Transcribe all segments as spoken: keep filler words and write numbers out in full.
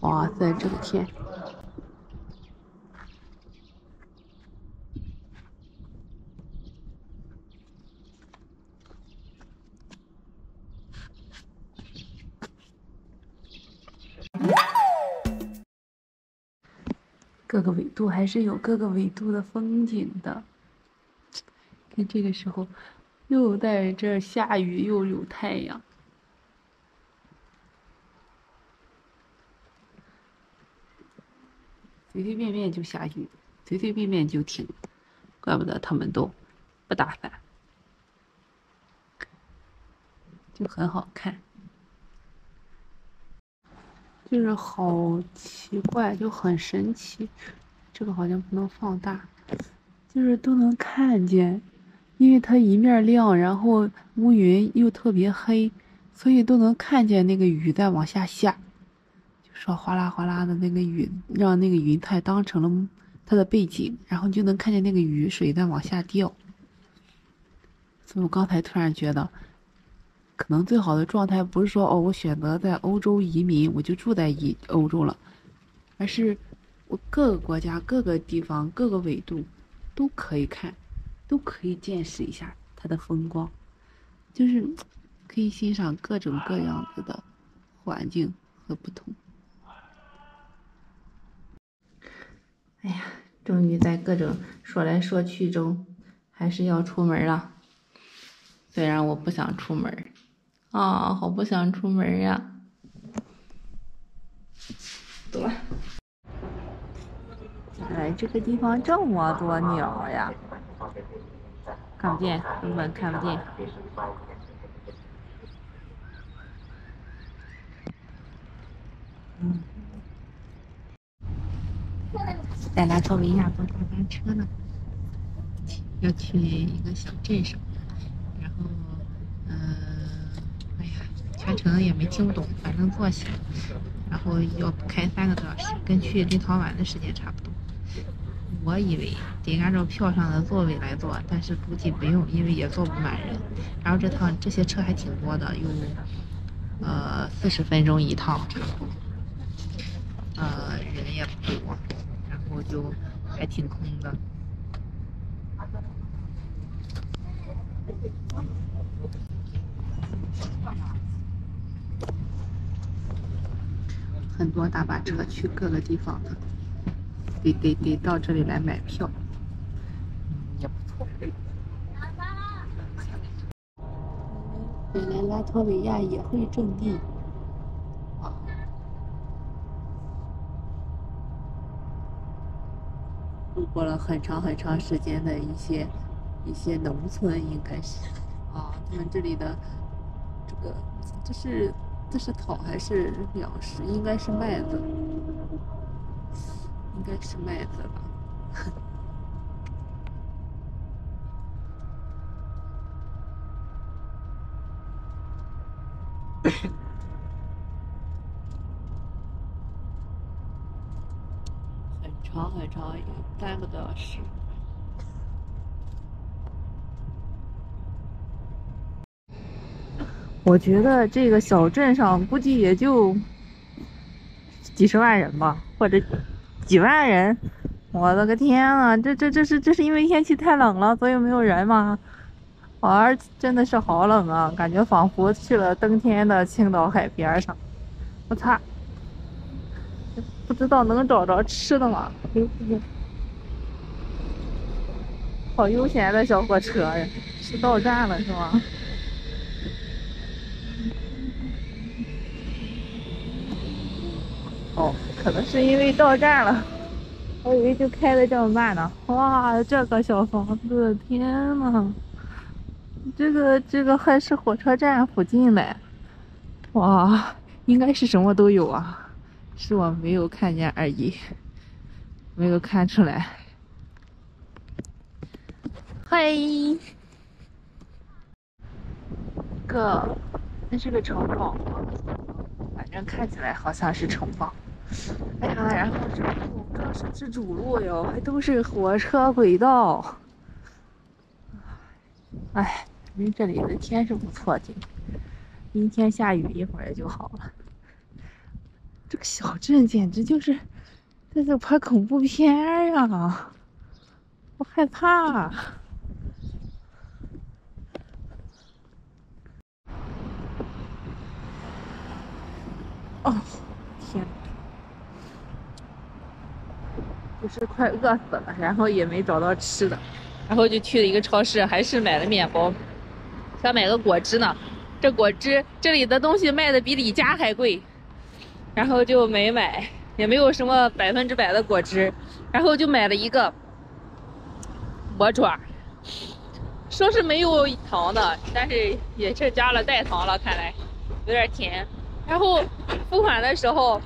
哇塞，这个天！ 各个纬度还是有各个纬度的风景的。看这个时候，又在这儿下雨，又有太阳。随随便便就下雨，随随便便就停，怪不得他们都不打伞，就很好看。 就是好奇怪，就很神奇。这个好像不能放大，就是都能看见，因为它一面亮，然后乌云又特别黑，所以都能看见那个雨在往下下，就说哗啦哗啦的那个雨，让那个云彩当成了它的背景，然后就能看见那个雨水在往下掉。所以我刚才突然觉得。 可能最好的状态不是说哦，我选择在欧洲移民，我就住在移欧洲了，而是我各个国家、各个地方、各个纬度都可以看，都可以见识一下它的风光，就是可以欣赏各种各样子的环境和不同。哎呀，终于在各种说来说去中，还是要出门了。虽然我不想出门。 啊，好不想出门呀！走了。哎，这个地方这么多鸟呀，看不见，根本看不见。嗯。再来个维亚过大巴车呢，要去一个小镇上，然后，嗯、呃。 全程也没听懂，反正坐下，然后要开三个多小时，跟去立陶宛的时间差不多。我以为得按照票上的座位来坐，但是估计不用，因为也坐不满人。然后这趟这些车还挺多的，有呃四十分钟一趟，差不多。呃，人也不多，然后就还挺空的。 很多大巴车去各个地方的，得得得到这里来买票，也不错。原来拉脱维亚也会种地。 度过了很长很长时间的一些一些农村，应该是啊，他们这里的这个就是。 这是草还是粮食？应该是麦子，应该是麦子吧。很长很长，有三个多小时。 我觉得这个小镇上估计也就几十万人吧，或者几万人。我的个天啊，这这这是这是因为天气太冷了，所以没有人吗？啊，真的是好冷啊，感觉仿佛去了登天的青岛海边上。我擦，不知道能找着吃的吗？好悠闲的小火车呀，是到站了是吗？ 哦，可能是因为到站了，我以为就开的这么慢呢。哇，这个小房子，天呐，这个这个还是火车站附近嘞。哇，应该是什么都有啊，是我没有看见而已，没有看出来。嘿，哥，那是个城堡，反正看起来好像是城堡。 哎呀，然后这路这是是主路哟，还都是火车轨道。哎，因为这里的天是不错的，阴天下雨一会儿也就好了。这个小镇简直就是在这拍恐怖片啊！我害怕。 哦，天！就是快饿死了，然后也没找到吃的，然后就去了一个超市，还是买了面包，想买个果汁呢。这果汁这里的东西卖的比李家还贵，然后就没买，也没有什么百分之百的果汁，然后就买了一个魔爪，说是没有糖的，但是也是加了代糖了，看来有点甜。 然后付款的时候，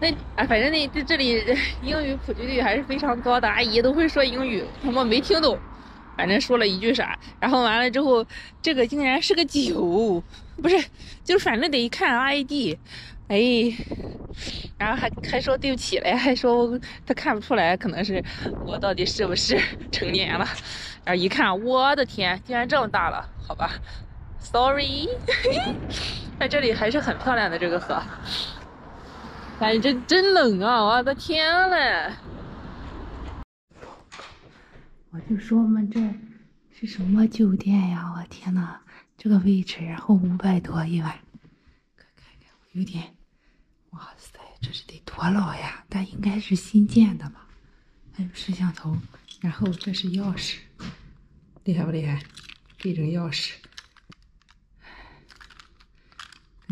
那啊，反正那这这里英语普及率还是非常高的，阿姨都会说英语，他们没听懂，反正说了一句啥，然后完了之后，这个竟然是个酒，不是，就反正得看 I D， 哎，然后还还说对不起嘞，还说他看不出来，可能是我到底是不是成年了，然后一看，我的天，竟然这么大了，好吧 ，sorry 在这里还是很漂亮的这个河，哎，这真冷啊！我的天嘞！我就说我们这是什么酒店呀？我天呐，这个位置，然后五百多一晚，看看看，我有点，哇塞，这是得多老呀？但应该是新建的吧？还有摄像头，然后这是钥匙，厉害不厉害？这种钥匙。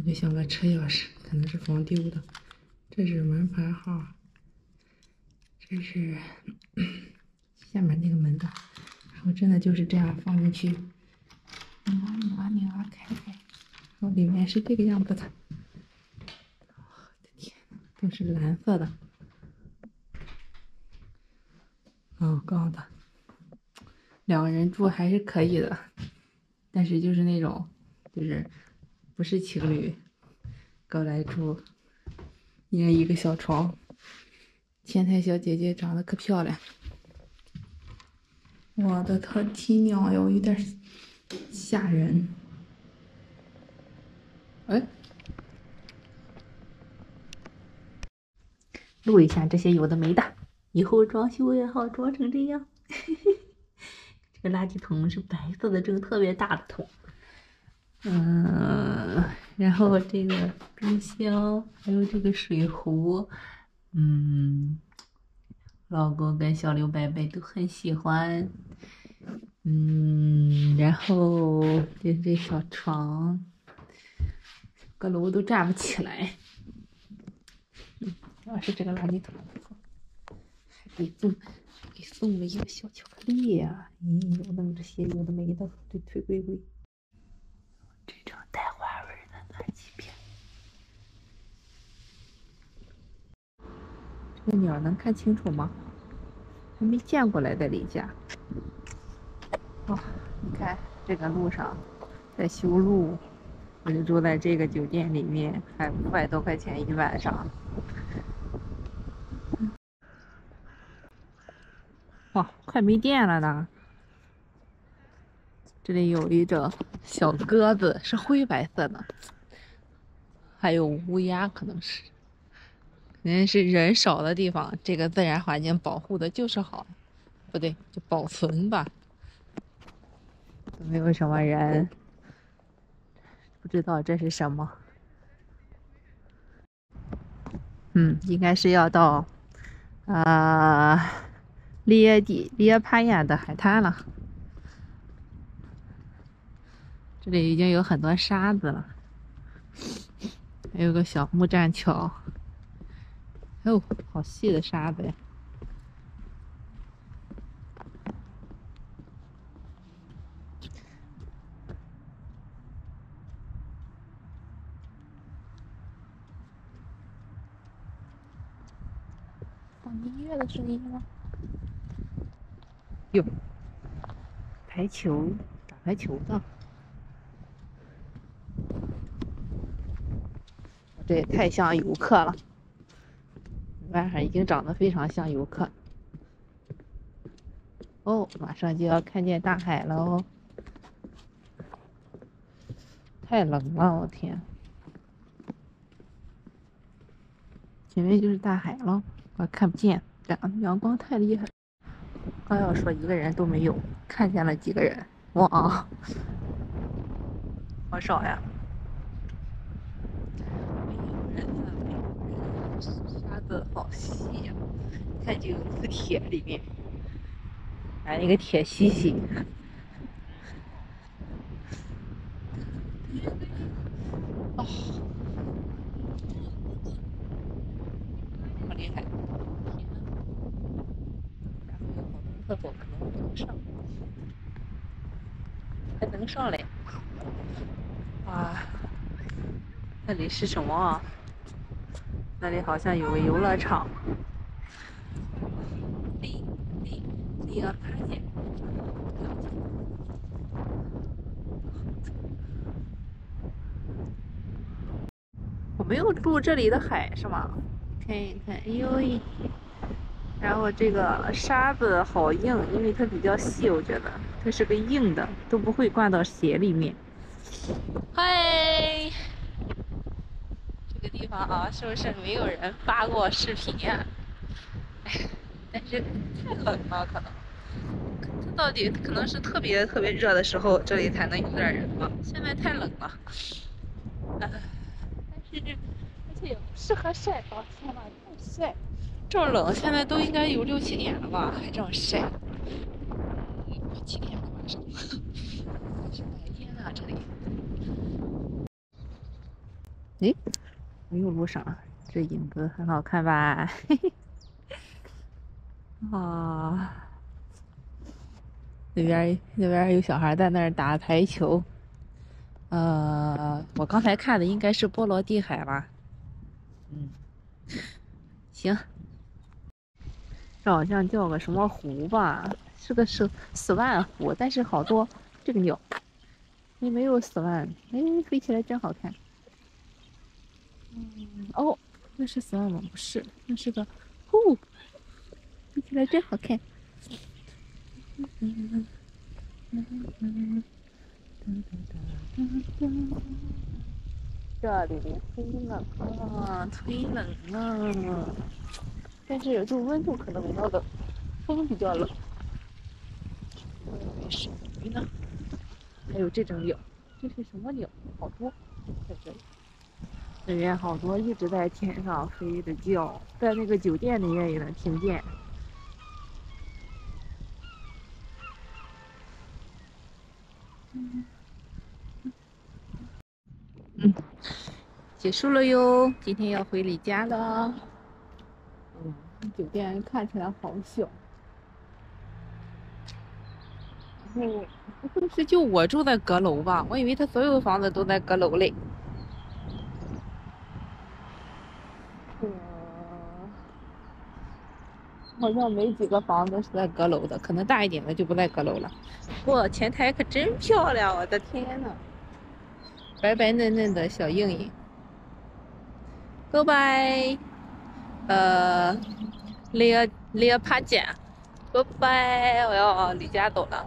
就像个车钥匙，可能是防丢的。这是门牌号，这是下面那个门的。然后真的就是这样放进去，拧啊拧啊开开，然后里面是这个样子的。我的天呐，都是蓝色的，哦，高的。两个人住还是可以的，但是就是那种，就是。 不是情侣，搞来住，一人一个小床。前台小姐姐长得可漂亮，我的他天娘哟，有点吓人。哎，录一下这些有的没的，以后装修也好装成这样。这个垃圾桶是白色的，这个特别大的桶。 嗯，然后这个冰箱，还有这个水壶，嗯，老公跟小刘伯伯都很喜欢，嗯，然后这这小床，阁楼都站不起来，嗯，主要是这个垃圾桶，还给送给送了一个小巧克力呀、啊，咦、嗯，我弄这些有的没的，这推推推。 这种带花纹的暖气片，这个鸟能看清楚吗？还没见过来的李家。哦，你看这个路上在修路，我就住在这个酒店里面，还五百多块钱一晚上。哇，快没电了呢！ 这里有一种小鸽子，是灰白色的，还有乌鸦，可能是，肯定是人少的地方，这个自然环境保护的就是好，不对，就保存吧，都没有什么人，不知道这是什么，嗯，应该是要到，啊、呃，列地列帕亚的海滩了。 这里已经有很多沙子了，还有个小木栈桥。哦，好细的沙子呀！放音乐的声音吗？有排球，打排球的。 这也太像游客了，晚上已经长得非常像游客。哦，马上就要看见大海了哦！太冷了，我天！前面就是大海了，我看不见，阳光太厉害了。刚要说一个人都没有，看见了几个人，哇，好少呀！没有人啊，没有人，沙子好细呀、啊！看这个磁铁里面，拿一个铁吸吸。哦，好厉害！然后有好多厕所可能不能上，还能上嘞！哇，那里是什么啊？那里好像有个游乐场。里里里啊！看见。没有住这里的海是吗？看一看，哎呦喂！然后这个沙子好硬，因为它比较细，我觉得它是个硬的，都不会灌到鞋里面。嗨，这个地方啊，是不是没有人发过视频呀、啊？但是太冷了，可能它到底可能是特别特别热的时候，这里才能有点人吧。现在太冷了。啊而且也不适合晒啊！天哪，太晒！这么冷，现在都应该有六七点了吧，还这么晒。七点了晚上，是白天啊这里。哎，我又录上了，这影子很好看吧？嘿嘿。啊，那边那边有小孩在那儿打排球。呃，我刚才看的应该是波罗的海吧。嗯，行，这好像叫个什么湖吧，是个是死万湖，但是好多这个鸟，也没有死万，哎，飞起来真好看。嗯，哦，那是死万吗？不是，那是个呼，飞起来真好看。嗯嗯嗯嗯这里面很冷啊，忒冷了。但是就温度可能没那么冷，风比较冷。没什么鱼呢？还有这种鸟，这是什么鸟？好多在这里。里面好多一直在天上飞的叫，在那个酒店里面也能听见。嗯，结束了哟，今天要回李家了。嗯，酒店看起来好小。嗯，不会是就我住在阁楼吧？我以为他所有的房子都在阁楼嘞。嗯，好像没几个房子是在阁楼的，可能大一点的就不在阁楼了。哇，前台可真漂亮，我的天呐！白白嫩嫩的小硬硬。Goodbye， 呃，列列帕见 ，Goodbye， 我要离家走了，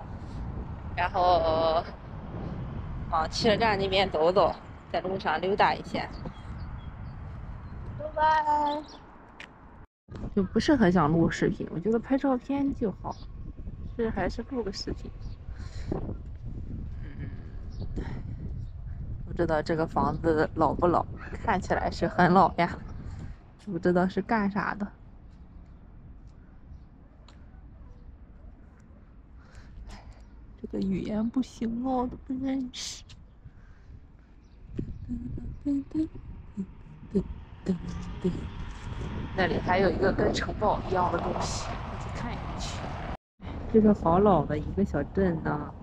然后往汽车站那边走走，在路上溜达一下。Goodbye， 就不是很想录视频，我觉得拍照片就好，是还是录个视频。不知道这个房子老不老，看起来是很老呀，不知道是干啥的。这个语言不行哦，我都不认识。那里还有一个跟城堡一样的东西，我去看一看去。这是好老的一个小镇呢、啊，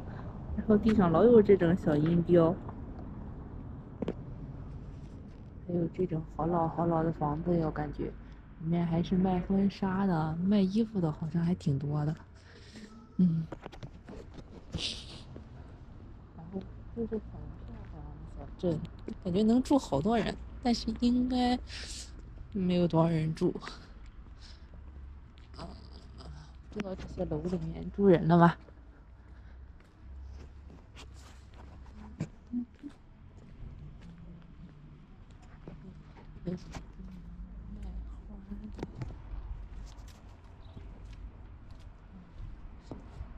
然后地上老有这种小音标。还有这种好老好老的房子哟，感觉里面还是卖婚纱的、卖衣服的，好像还挺多的。嗯，然后就是很漂亮的小镇，感觉能住好多人，但是应该没有多少人住。啊，不知道这些楼里面住人了吧？卖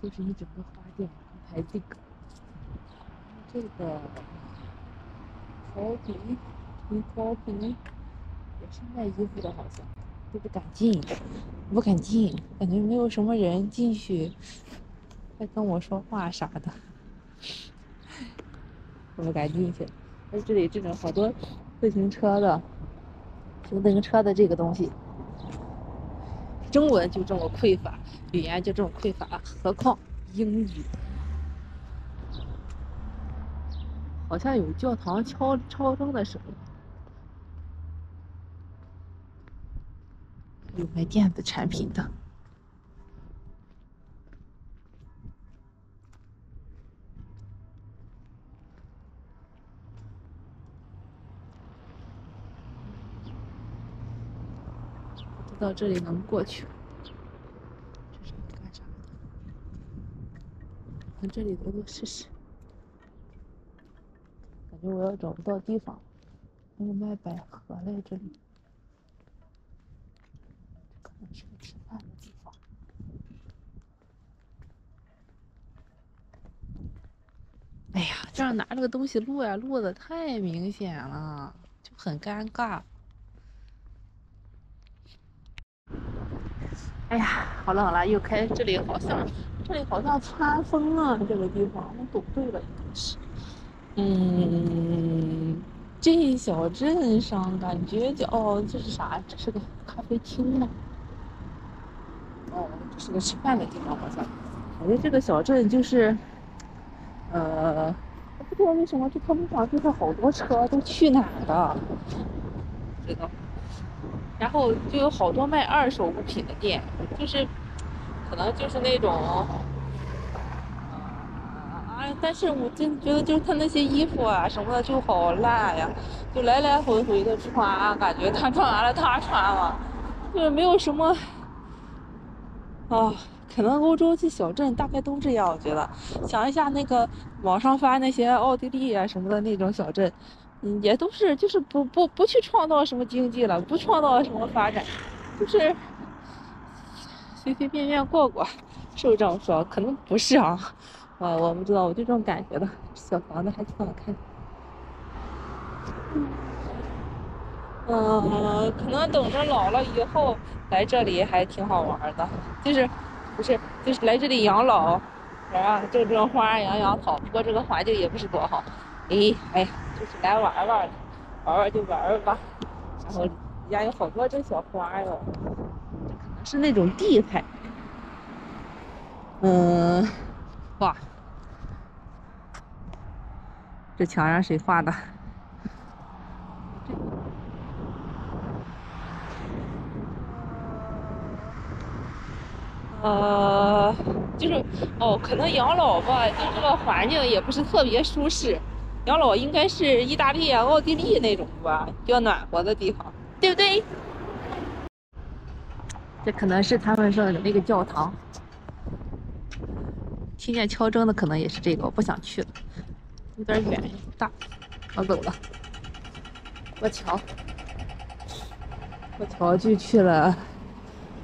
这是一整个花店，刚才这个，这个头皮皮头皮也是卖衣服的，好像都不敢进，不敢进，感觉没有什么人进去，在跟我说话啥的，我不敢进去。而这里这种好多自行车的，自行车的这个东西。 中文就这么匮乏，语言就这么匮乏，何况英语？好像有教堂敲敲钟的声音，有卖电子产品的。到这里能过去，这是干啥的？从这里走走试试。感觉我要找不到地方。那个卖百合嘞，这里可能是个吃饭的地方。哎呀，这样拿这个东西录呀录的太明显了，就很尴尬。 哎呀，好了好了，又开这里好像，这里好像穿风啊，这个地方我走对了，应该是。嗯，这小镇上感觉就哦，这是啥？这是个咖啡厅吗？哦，这是个吃饭的地方好像。感觉这个小镇就是，呃，我不知道为什么这他们讲就是好多车都去哪儿的，这个。 然后就有好多卖二手物品的店，就是可能就是那种，啊，但是我真觉得就是他那些衣服啊什么的就好烂呀，就来来回回的穿啊，感觉他穿完了他穿了，就是没有什么，啊，可能欧洲这小镇大概都这样，我觉得。想一下那个网上发那些奥地利啊什么的那种小镇。 嗯，也都是就是不不不去创造什么经济了，不创造什么发展，就是随随便便过过，是不是这样说？可能不是啊，我我不知道，我就这种感觉的。小房子还挺好看的。嗯，嗯，可能等着老了以后来这里还挺好玩的，就是不是就是来这里养老，啊，种种花，养养草。不过这个环境也不是多好。 哎哎，就是来玩玩，玩玩就玩玩吧。然后人家有好多这小花哟，这可能是那种地菜。嗯，哇，这墙上谁画的？这呃，就是哦，可能养老吧，就这个环境也不是特别舒适。 养老应该是意大利啊、奥地利那种吧，比较暖和的地方，对不对？这可能是他们说的那个教堂。听见敲钟的可能也是这个，我不想去了，有点远，大，我走了。过桥，过桥就去了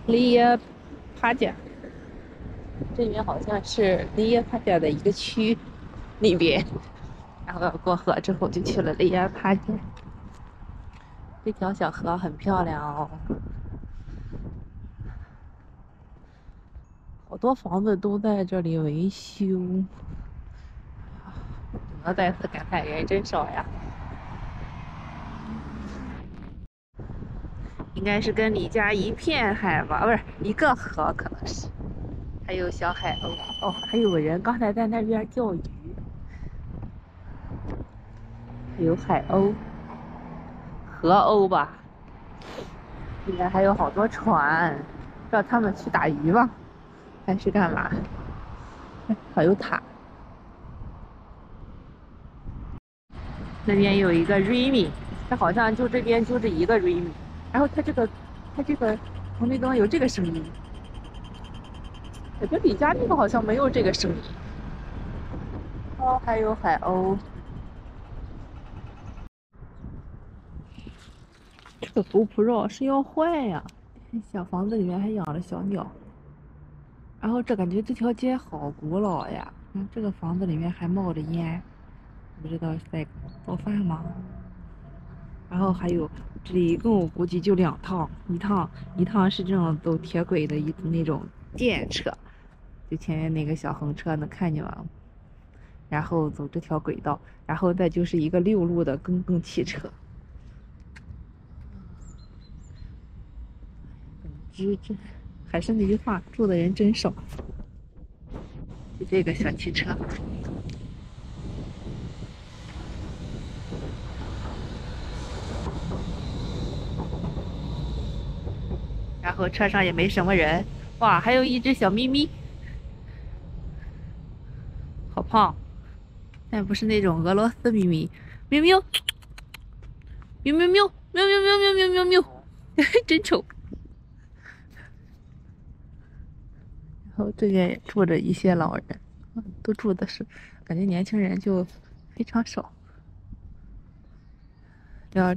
Liepaja，这边好像是Liepaja的一个区那边。 然后过河之后就去了Liepaja，这条小河很漂亮哦，好多房子都在这里维修，只能再次感叹人真少呀。应该是跟你家一片海吧，不是一个河，可能是，还有小海鸥哦，还有人刚才在那边钓鱼。 有海鸥、河鸥吧，里面还有好多船，让他们去打鱼吧，还是干嘛？还有塔，那边有一个 Rimi， 它好像就这边就这一个 Rimi， 然后它这个它这个从那边有这个声音，感觉李家那个好像没有这个声音。哦，还有海鸥。 这个 GoPro 是要坏呀、啊！小房子里面还养着小鸟。然后这感觉这条街好古老呀！看这个房子里面还冒着烟，不知道是在做饭吗？然后还有这里一共估计就两趟，一趟一趟是这种走铁轨的一那种电车，就前面那个小横车能看见吗？然后走这条轨道，然后再就是一个六路的公共汽车。这这还是那句话，住的人真少。就这个小汽车。然后车上也没什么人，哇，还有一只小咪咪，好胖，但不是那种俄罗斯咪咪，喵喵，喵喵喵喵喵喵喵喵喵，真丑。然后这边也住着一些老人，都住的是，感觉年轻人就非常少，要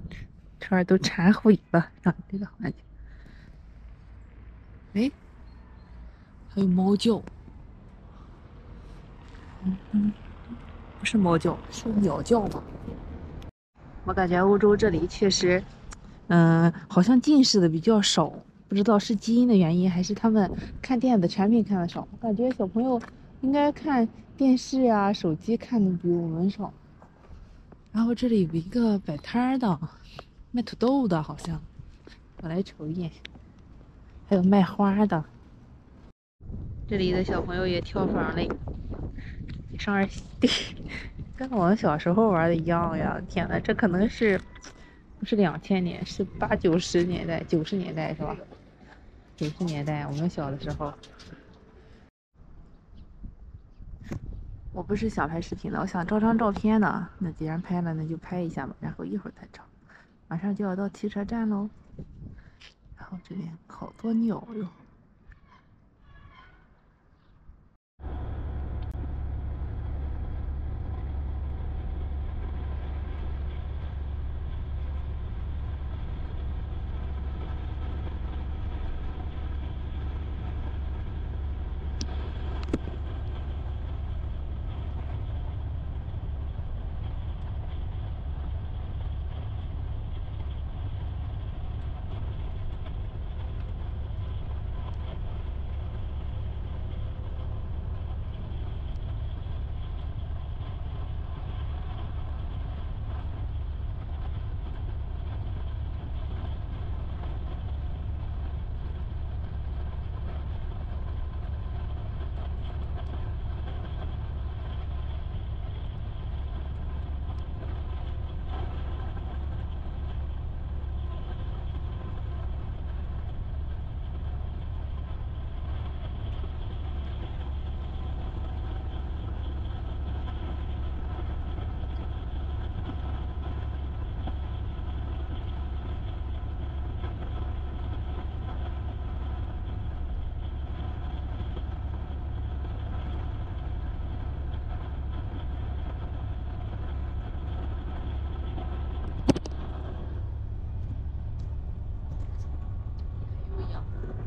车都缠毁了，让这个环境。哎，还有猫叫，嗯嗯，不是猫叫，是鸟叫吧？我感觉欧洲这里确实，嗯、呃，好像近视的比较少，不知道是基因的原因，还是他们看电子产品看的少。我感觉小朋友应该看电视啊、手机看的比我们少。然后这里有一个摆摊的，卖土豆的，好像，我来瞅一眼。还有卖花的，这里的小朋友也跳房嘞，上二地，跟我们小时候玩的一样呀！天呐，这可能是不是两千年，是八九十年代，九十年代是吧？九十年代我们小的时候，我不是想拍视频的，我想照张照片呢。那既然拍了，那就拍一下吧，然后一会儿再照。马上就要到汽车站喽。然后这边好多鸟哟！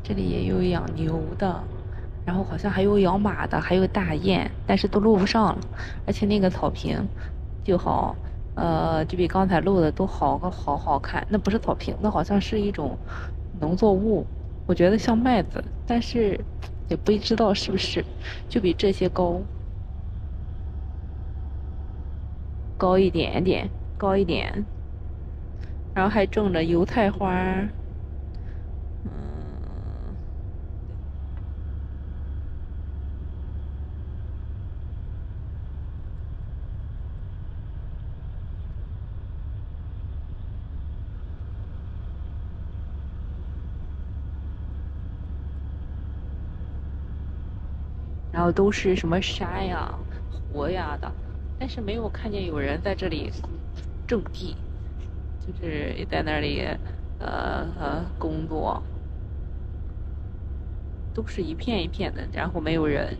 这里也有养牛的，然后好像还有养马的，还有大雁，但是都录不上了。而且那个草坪就好，呃，就比刚才录的都好好好看。那不是草坪，那好像是一种农作物，我觉得像麦子，但是也不知道是不是，就比这些高，高一点点，高一点。然后还种着油菜花。然后都是什么山呀、湖呀的，但是没有看见有人在这里种地，就是在那里呃呃工作，都是一片一片的，然后没有人。